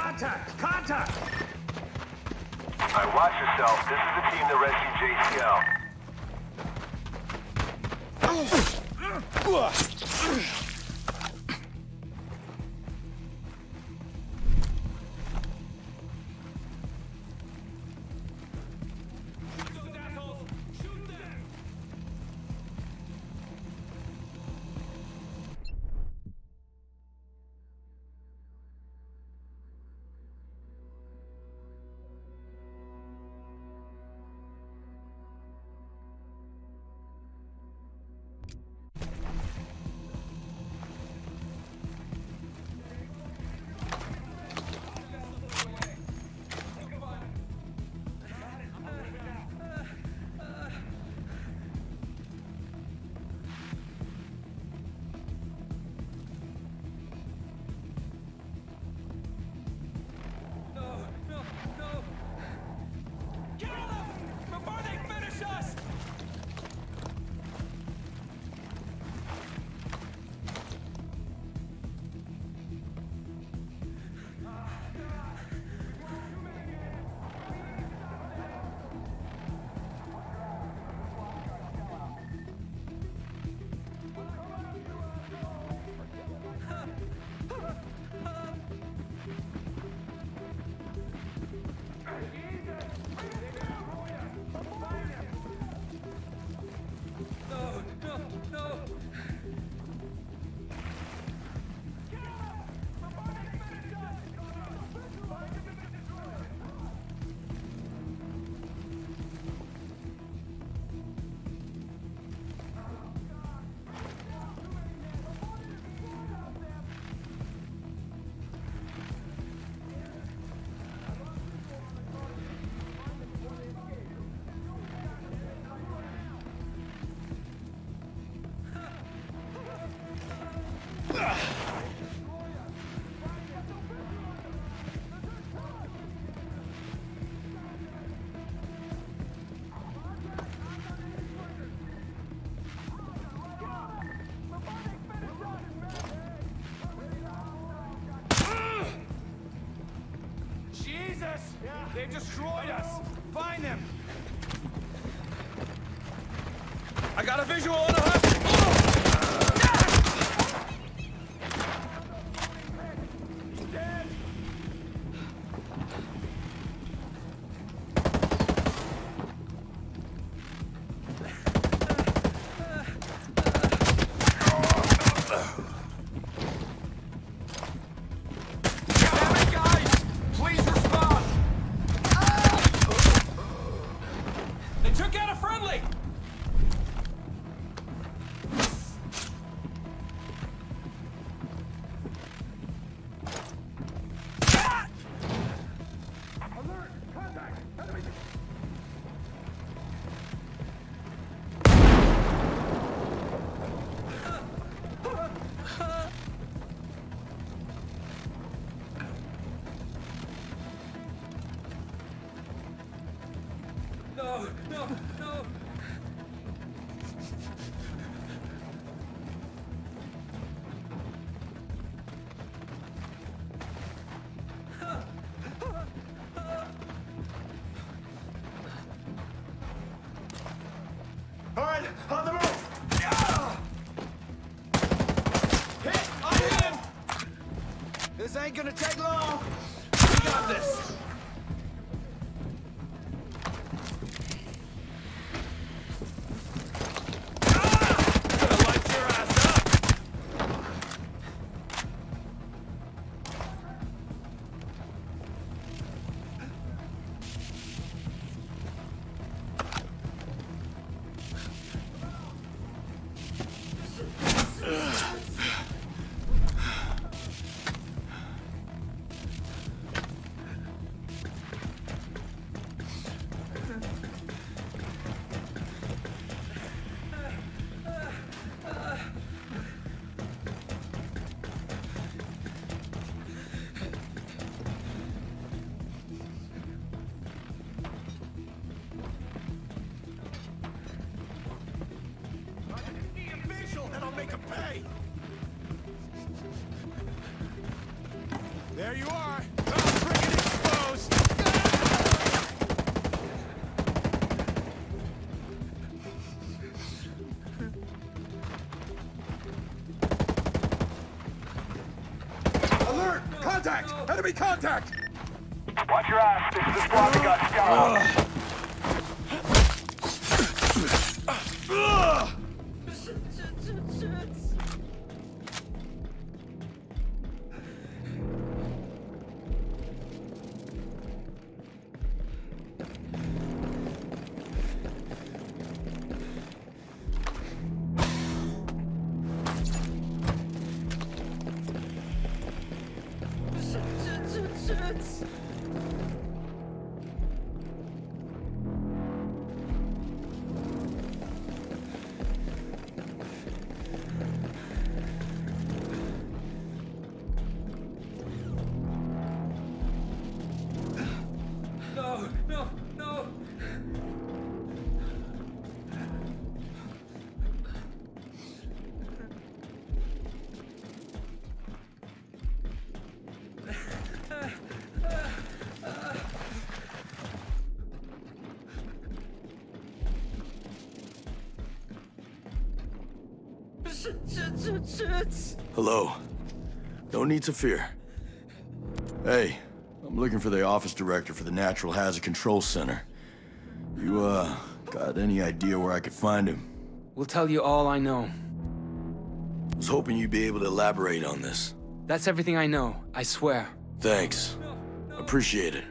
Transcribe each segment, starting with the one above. Contact! Contact! Alright, watch yourself. This is the team that rescued JCL. They've destroyed us! Find them! I got a visual on a hostage! Ain't gonna take long. We got this. Enemy contact! Watch your eyes. This is the squad that got scouted. Hello. No need to fear. Hey, I'm looking for the office director for the Natural Hazard Control Center. You, got any idea where I could find him? We'll tell you all I know. I was hoping you'd be able to elaborate on this. That's everything I know, I swear. Thanks. Appreciate it.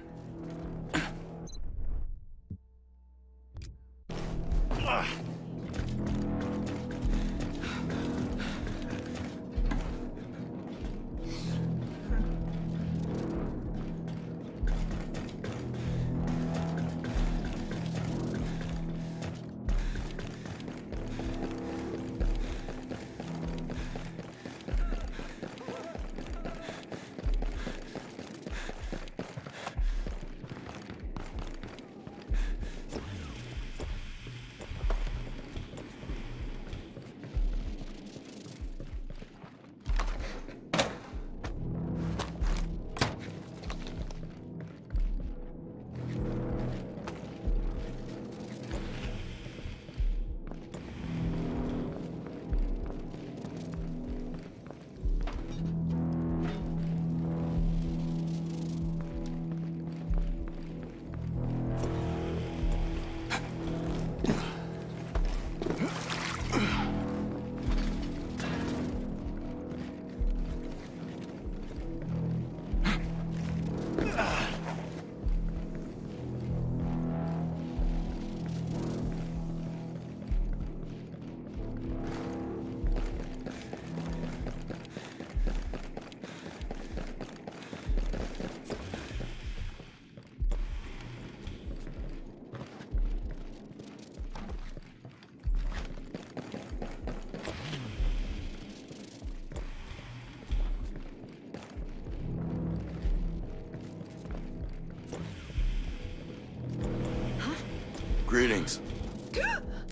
Greetings.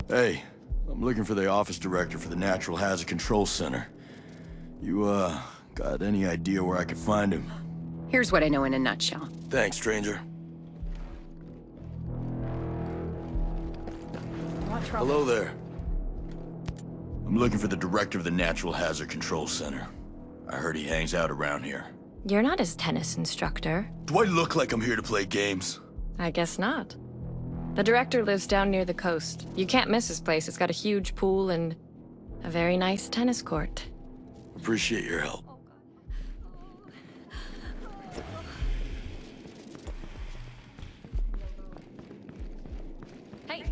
Hey, I'm looking for the office director for the Natural Hazard Control Center. You, got any idea where I could find him? Here's what I know in a nutshell. Thanks, stranger. Hello there. I'm looking for the director of the Natural Hazard Control Center. I heard he hangs out around here. You're not his tennis instructor. Do I look like I'm here to play games? I guess not. The director lives down near the coast. You can't miss his place. It's got a huge pool and a very nice tennis court. Appreciate your help. Hey.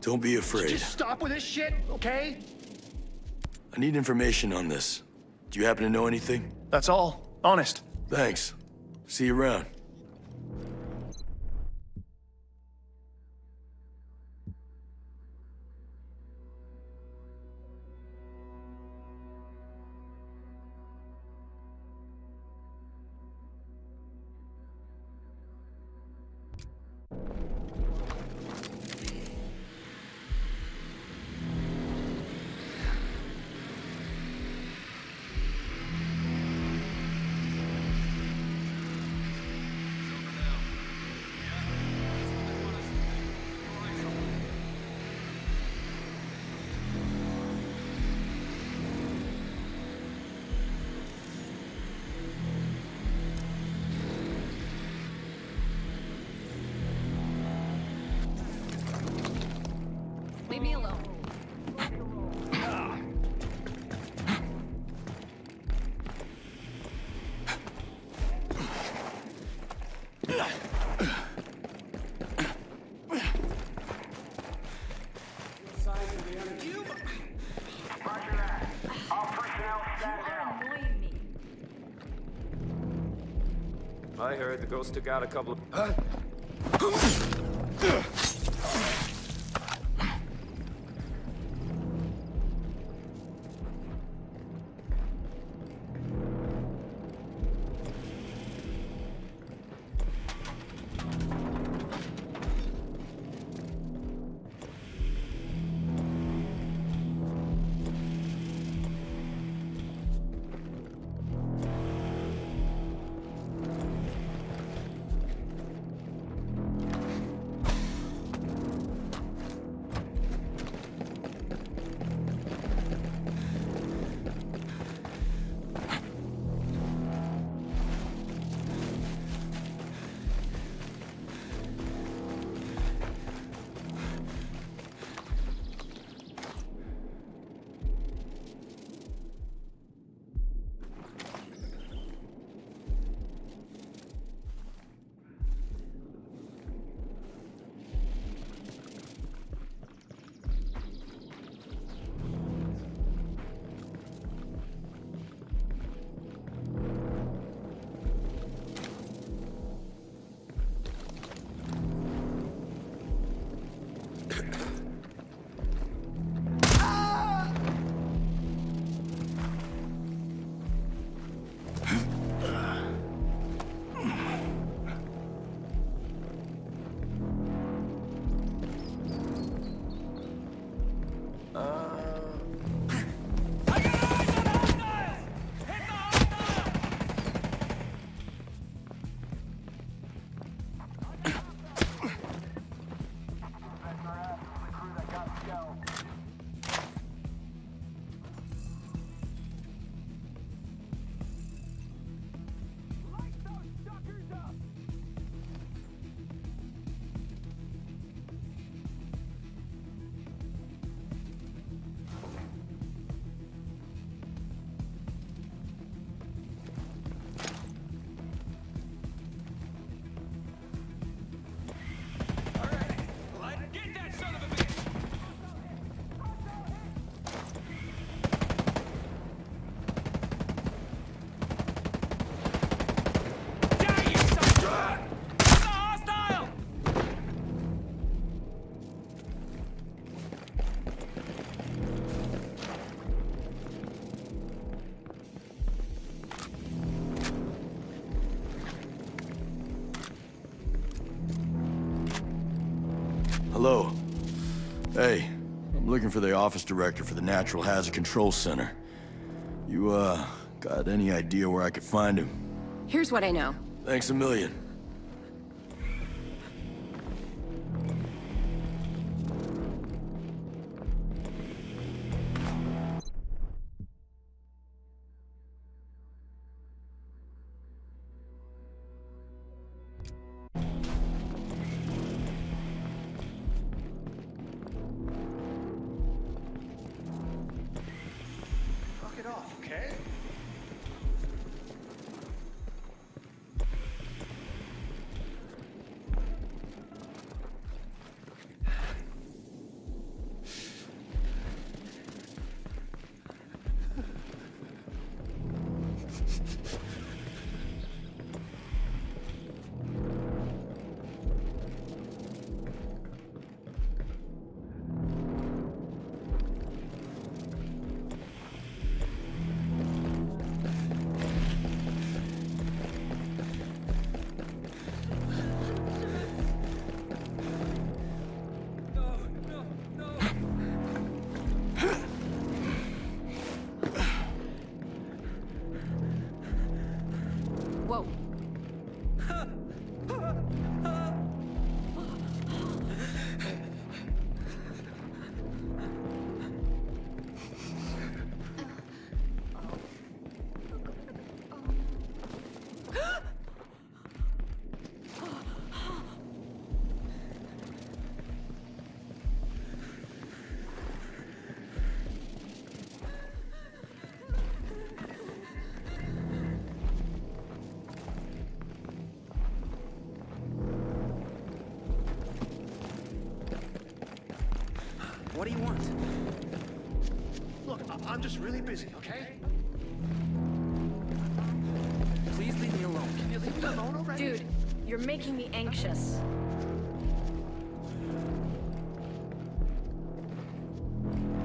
Don't be afraid. Just stop with this shit, okay? I need information on this. Do you happen to know anything? That's all. Honest. Thanks. See you around. I heard the ghost took out a couple of... Hello. Hey, I'm looking for the office director for the Natural Hazard Control Center. You, got any idea where I could find him? Here's what I know. Thanks a million. What do you want? Look, I'm just really busy, okay? Please leave me alone. Can you leave me alone already? You're making me anxious.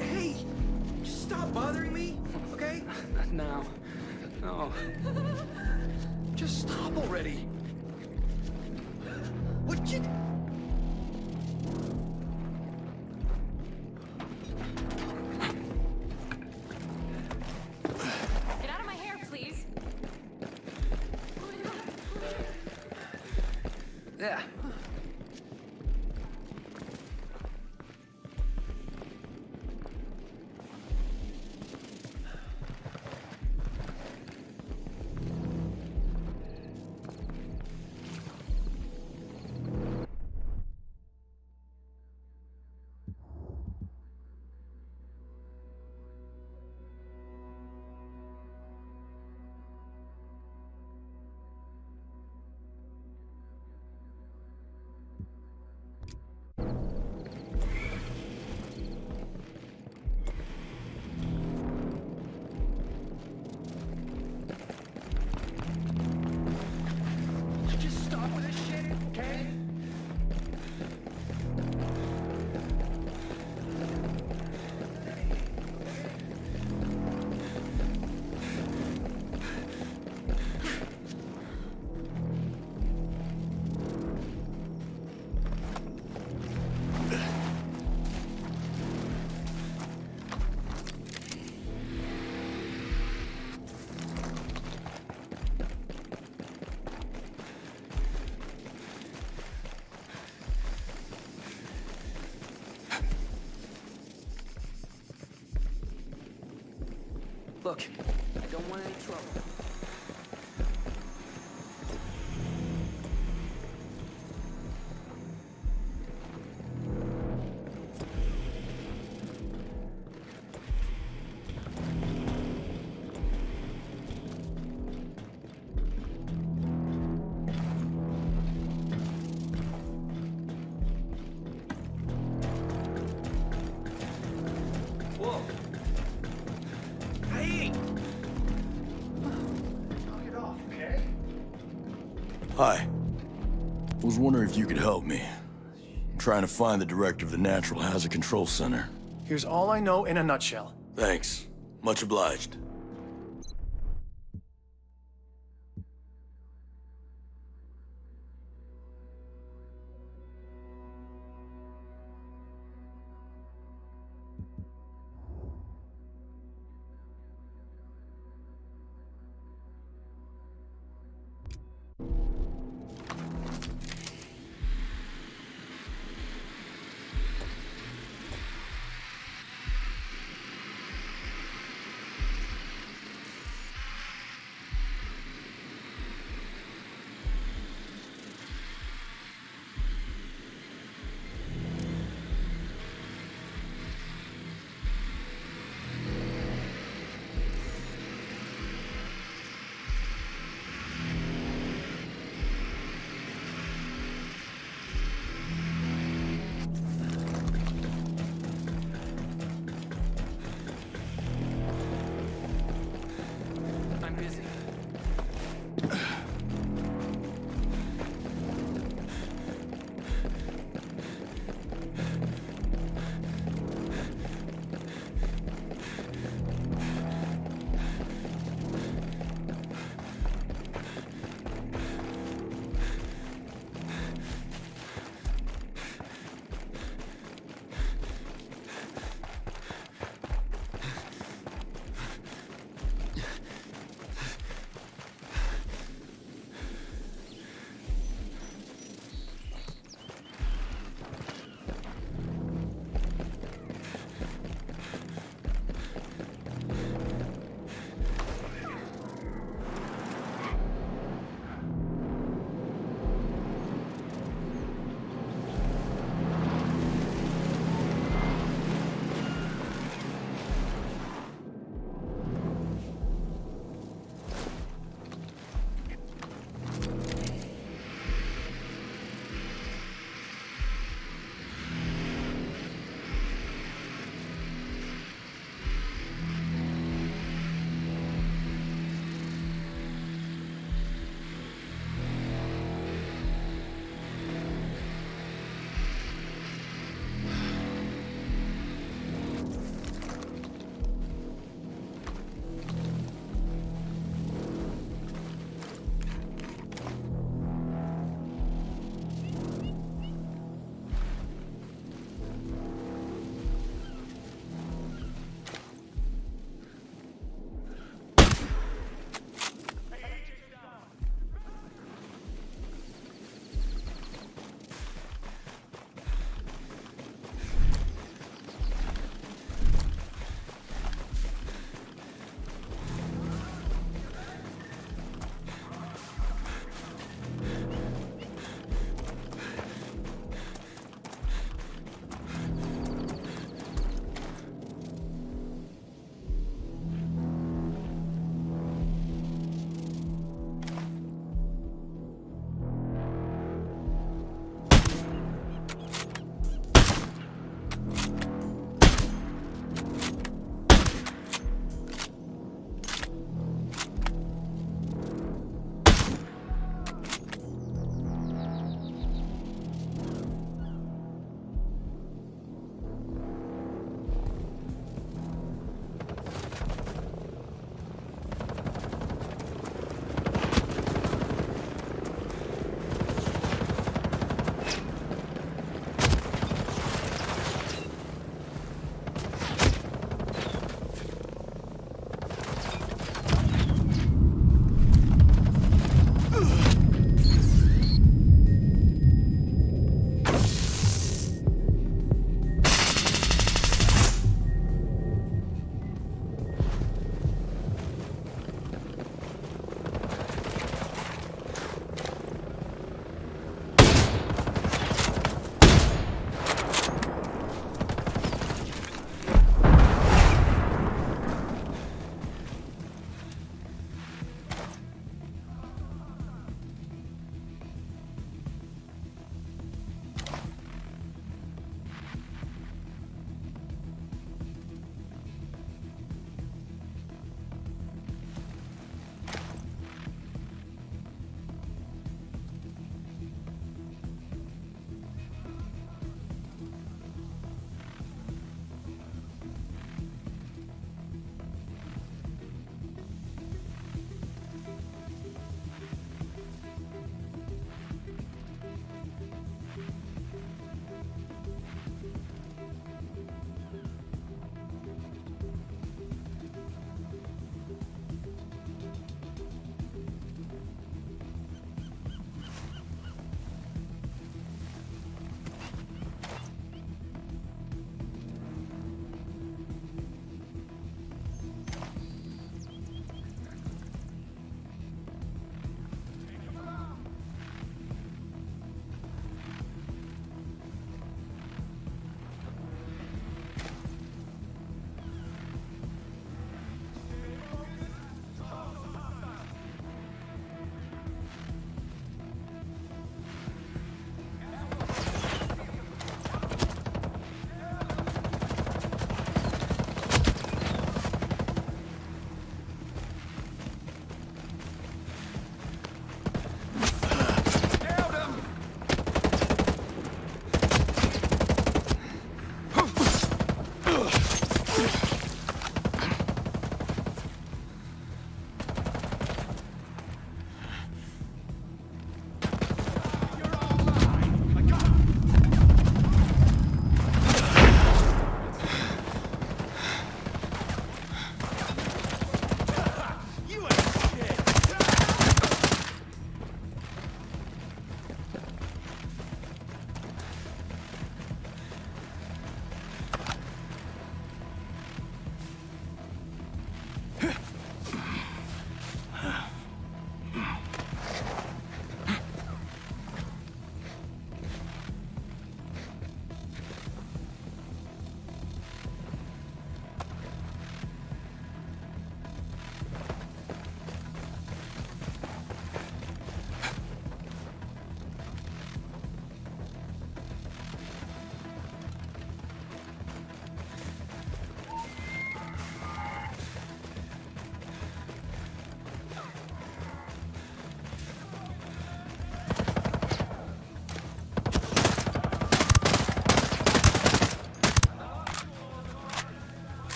Hey! Just stop bothering me, okay? Not now. No. Just stop already. What you... Yeah. Look, I don't want any trouble. Hi. I was wondering if you could help me. I'm trying to find the director of the Natural Hazard Control Center. Here's all I know in a nutshell. Thanks. Much obliged.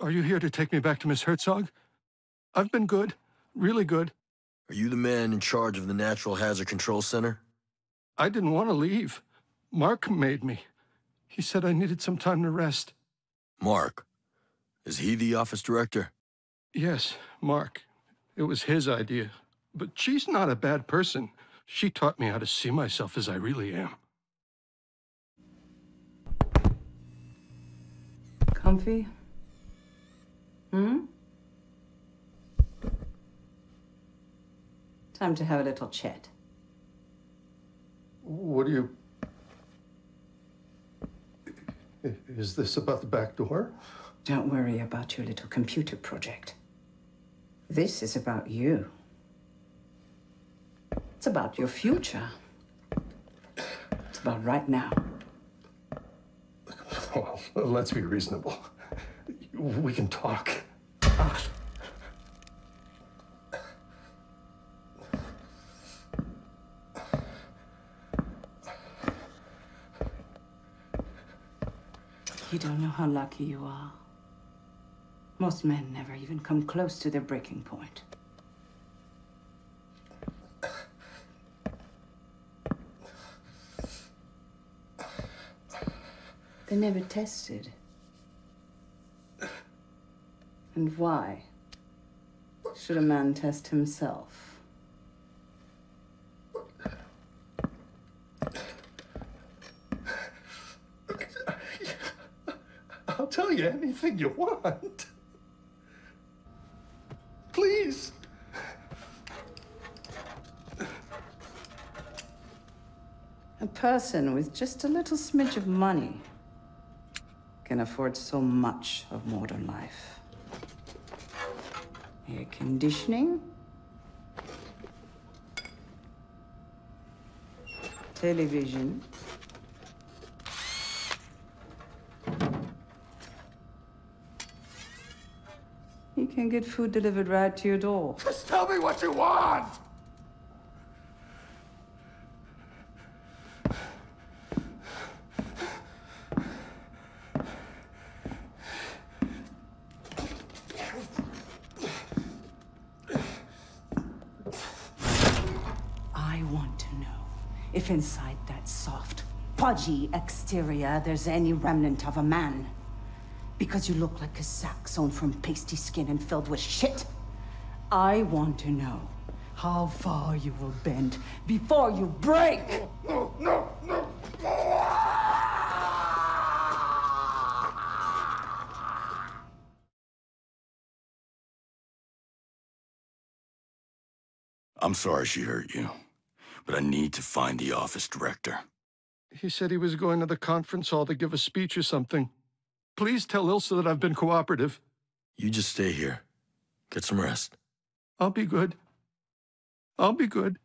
Are you here to take me back to Miss Herzog? I've been good. Really good. Are you the man in charge of the Natural Hazard Control Center? I didn't want to leave. Mark made me. He said I needed some time to rest. Mark? Is he the office director? Yes, Mark. It was his idea. But she's not a bad person. She taught me how to see myself as I really am. Comfy? Hmm? Time to have a little chat. What do you... Is this about the back door? Don't worry about your little computer project. This is about you. It's about your future. It's about right now. Well, let's be reasonable. We can talk. You don't know how lucky you are. Most men never even come close to their breaking point. They never tested. And why should a man test himself? I'll tell you anything you want. Please. A person with just a little smidge of money can afford so much of modern life. Air conditioning, television, can get food delivered right to your door. Just tell me what you want! I want to know if inside that soft, pudgy exterior there's any remnant of a man. Because you look like a sack sewn from pasty skin and filled with shit. I want to know how far you will bend before you break. No, no, no, no. I'm sorry she hurt you, but I need to find the office director. He said he was going to the conference hall to give a speech or something. Please tell Ilsa that I've been cooperative. You just stay here. Get some rest. I'll be good. I'll be good.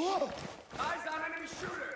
Whoa! Eyes on enemy shooter!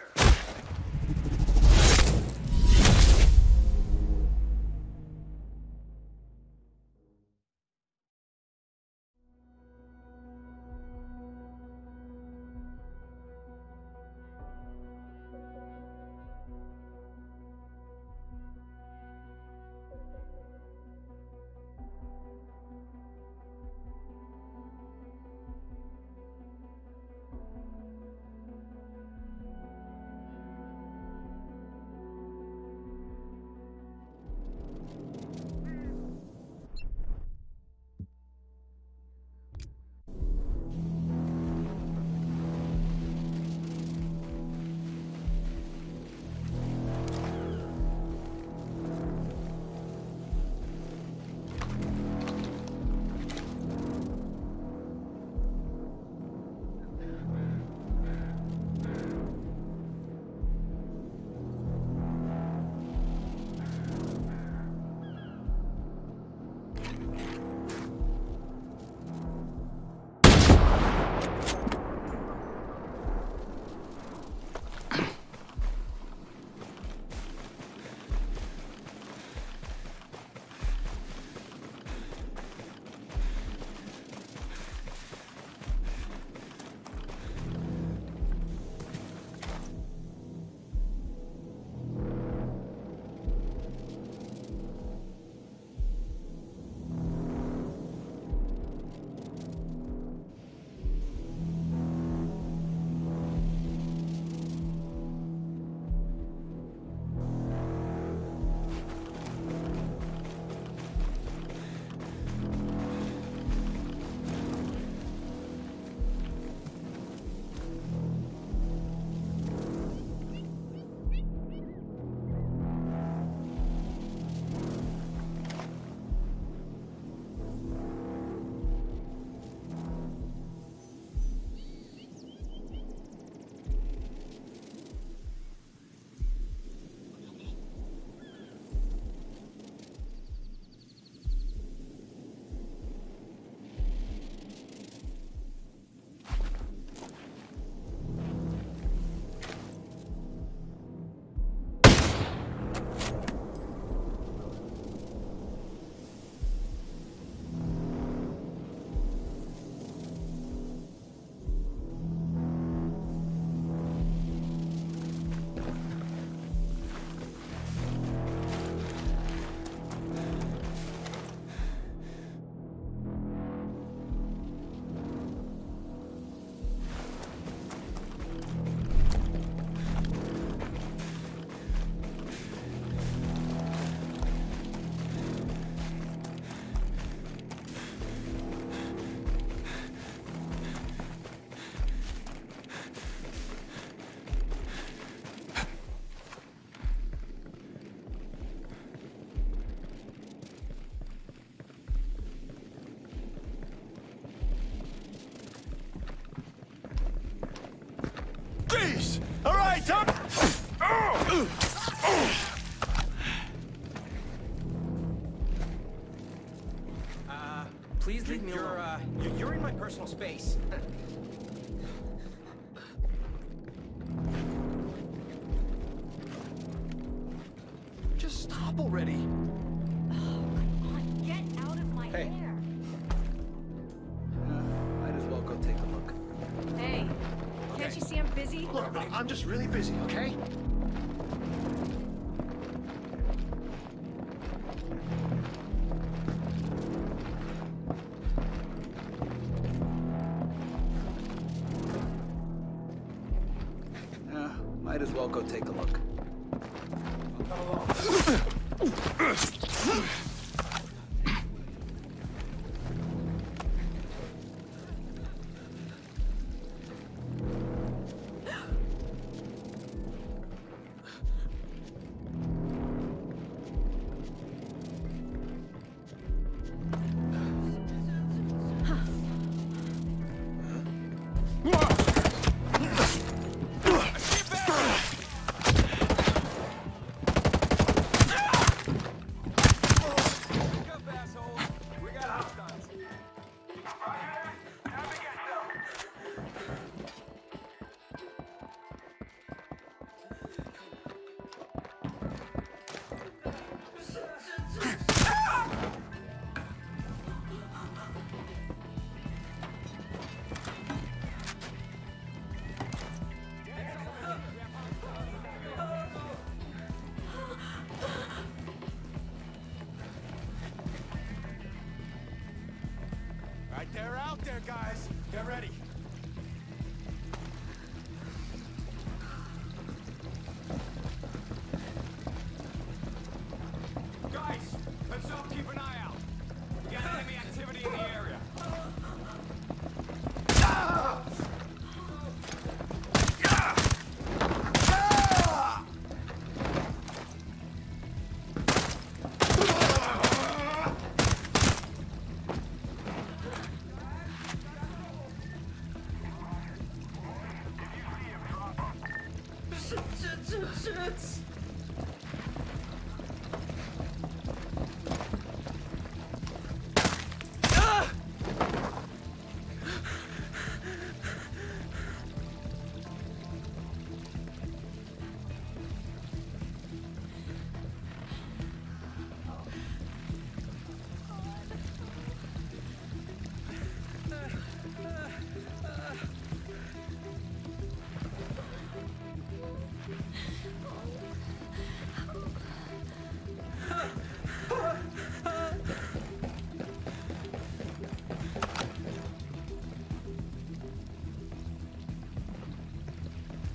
Lights up! Please leave me alone. You're in my personal space. Just stop already. Oh, come on, get out of my hair. Might as well go take a look. Hey, can't you see I'm busy? Look, I'm just really busy, okay? Might as well go take a look. They're out there, guys. Get ready. Guys, let's all keep an eye out. We got enemy activity in the area.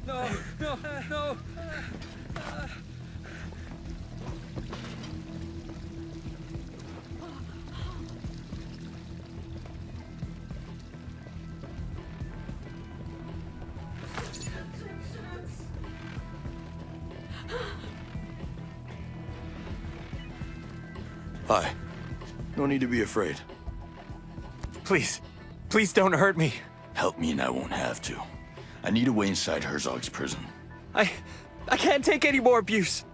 No! Hi. No need to be afraid. Please. Please don't hurt me. Help me and I won't have to. I need a way inside Herzog's prison. I can't take any more abuse.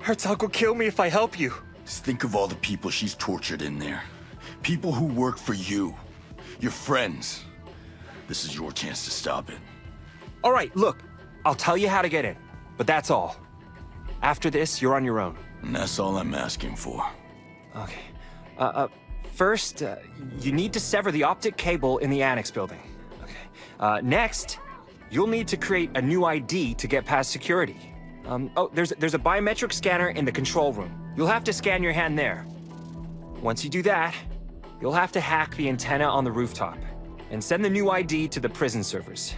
Herzog will kill me if I help you. Just think of all the people she's tortured in there. People who work for you. Your friends. This is your chance to stop it. All right, look. I'll tell you how to get in, but that's all. After this, you're on your own. And that's all I'm asking for. Okay. First, you need to sever the optic cable in the annex building. Okay. Next, you'll need to create a new ID to get past security. There's a biometric scanner in the control room. You'll have to scan your hand there. Once you do that, you'll have to hack the antenna on the rooftop and send the new ID to the prison servers.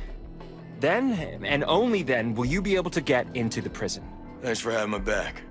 Then, and only then, will you be able to get into the prison. Thanks for having my back.